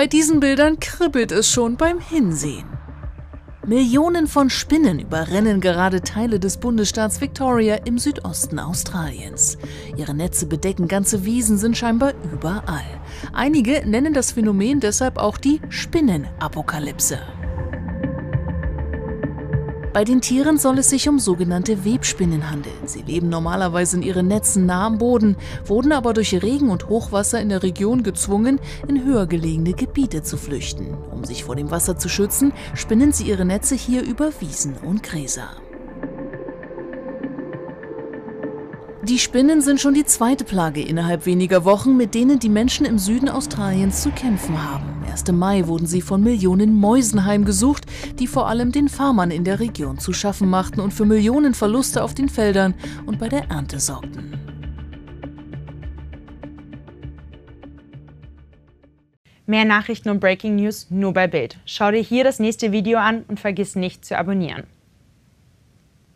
Bei diesen Bildern kribbelt es schon beim Hinsehen. Millionen von Spinnen überrennen gerade Teile des Bundesstaats Victoria im Südosten Australiens. Ihre Netze bedecken ganze Wiesen, sind scheinbar überall. Einige nennen das Phänomen deshalb auch die Spinnenapokalypse. Bei den Tieren soll es sich um sogenannte Webspinnen handeln. Sie leben normalerweise in ihren Netzen nah am Boden, wurden aber durch Regen und Hochwasser in der Region gezwungen, in höher gelegene Gebiete zu flüchten. Um sich vor dem Wasser zu schützen, spinnen sie ihre Netze hier über Wiesen und Gräser. Die Spinnen sind schon die zweite Plage innerhalb weniger Wochen, mit denen die Menschen im Süden Australiens zu kämpfen haben. Erst im Mai wurden sie von Millionen Mäusen heimgesucht, die vor allem den Farmern in der Region zu schaffen machten und für Millionen Verluste auf den Feldern und bei der Ernte sorgten. Mehr Nachrichten und Breaking News nur bei Bild. Schau dir hier das nächste Video an und vergiss nicht zu abonnieren.